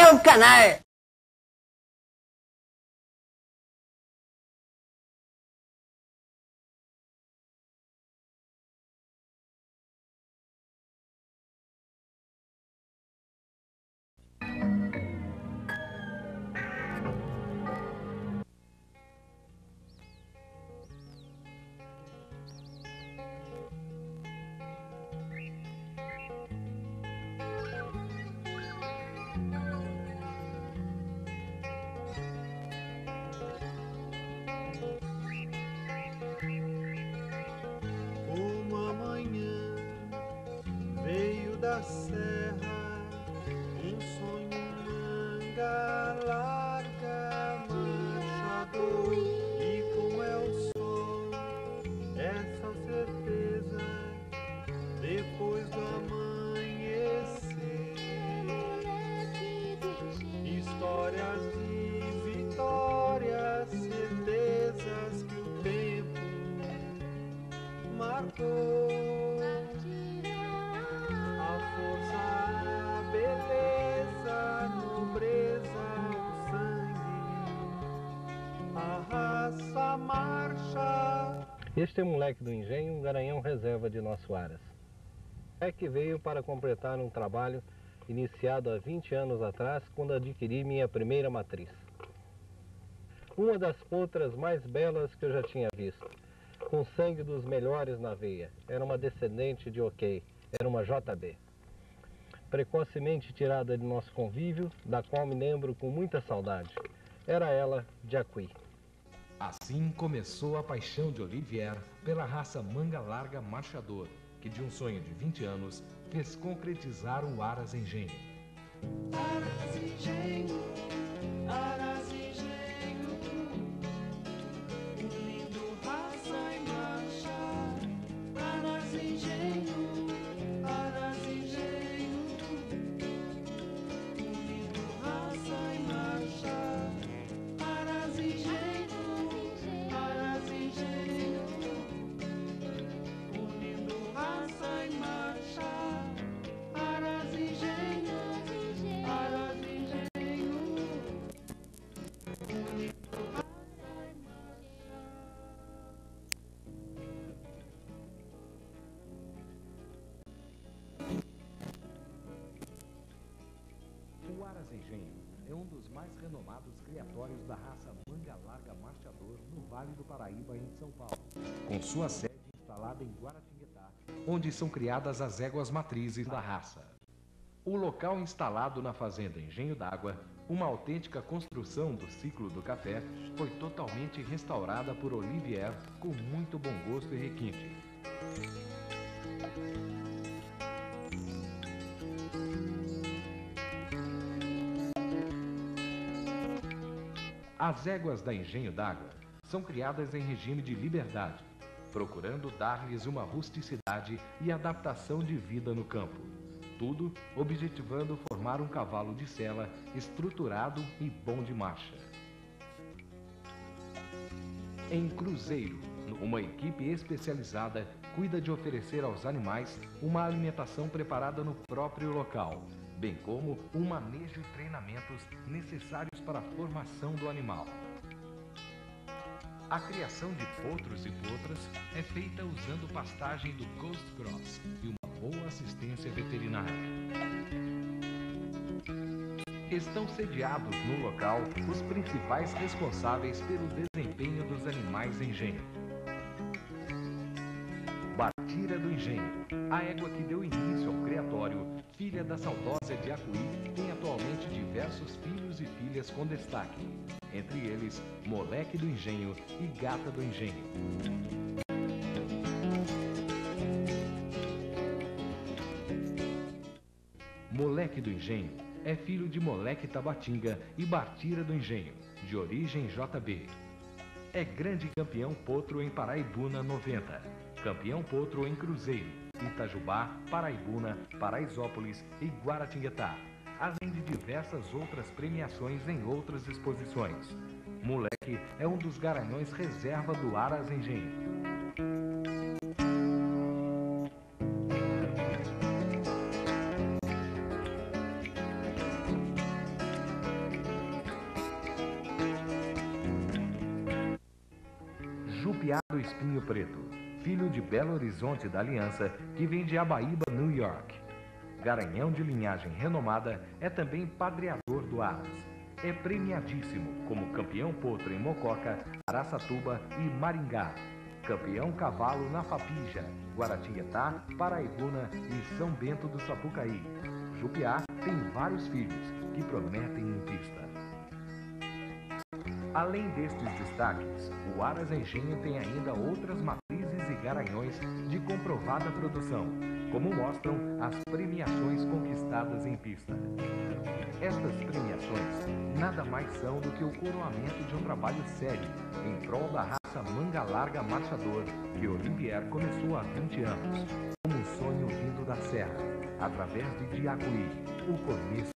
É um canalha. Serra, um sonho, manga larga, marchador, e como é o sol, essa certeza, depois do amanhecer, histórias de vitórias, certezas que o tempo marcou. Este é o Moleque do Engenho, um garanhão reserva de nosso Haras. É que veio para completar um trabalho iniciado há 20 anos atrás, quando adquiri minha primeira matriz. Uma das potras mais belas que eu já tinha visto, com sangue dos melhores na veia. Era uma descendente de OK, era uma JB. Precocemente tirada de nosso convívio, da qual me lembro com muita saudade. Era ela, Diacuí. Assim começou a paixão de Olivier pela raça Manga Larga Marchador, que de um sonho de 20 anos fez concretizar o Haras Engenho. Haras Engenho, Haras Engenho, lindo raça em marcha. Haras Engenho, lindo raça em marcha. Haras Engenho. Haras Engenho é um dos mais renomados criatórios da raça Manga Larga Marchador no Vale do Paraíba, em São Paulo, com sua sede instalada em Guaratinguetá, onde são criadas as éguas matrizes da raça. O local instalado na Fazenda Engenho D'Água, uma autêntica construção do ciclo do café, foi totalmente restaurada por Olivier com muito bom gosto e requinte. As éguas da Engenho D'Água são criadas em regime de liberdade, procurando dar-lhes uma rusticidade e adaptação de vida no campo. Tudo objetivando formar um cavalo de sela estruturado e bom de marcha. Em Cruzeiro, uma equipe especializada cuida de oferecer aos animais uma alimentação preparada no próprio local, bem como o manejo e treinamentos necessários para a formação do animal. A criação de potros e potras é feita usando pastagem do Ghost Cross e uma boa assistência veterinária. Estão sediados no local os principais responsáveis pelo desempenho dos animais engenho. Bartira do Engenho, a égua que deu início ao criatório, filha da saudosa Diacuí, tem atualmente diversos filhos e filhas com destaque, entre eles Moleque do Engenho e Gata do Engenho. Moleque do Engenho é filho de Moleque Tabatinga e Bartira do Engenho, de origem JB. É grande campeão potro em Paraibuna 90. Campeão potro em Cruzeiro, Itajubá, Paraibuna, Paraisópolis e Guaratinguetá, além de diversas outras premiações em outras exposições. Moleque é um dos garanhões reserva do Haras Engenho. do Espinho Preto, filho de Belo Horizonte da Aliança, que vem de Abaíba, New York. Garanhão de linhagem renomada, é também padreador do Haras. É premiadíssimo como campeão potro em Mococa, Araçatuba e Maringá. Campeão cavalo na Fapija, Guaratinguetá, Paraibuna e São Bento do Sapucaí. Jupiá tem vários filhos que prometem em pista. Além destes destaques, o Haras Engenho tem ainda outras matrizes e garanhões de comprovada produção, como mostram as premiações conquistadas em pista. Estas premiações nada mais são do que o coroamento de um trabalho sério em prol da raça Manga Larga Marchador, que Olivier começou há 20 anos, como um sonho vindo da serra, através de Diacuí, o começo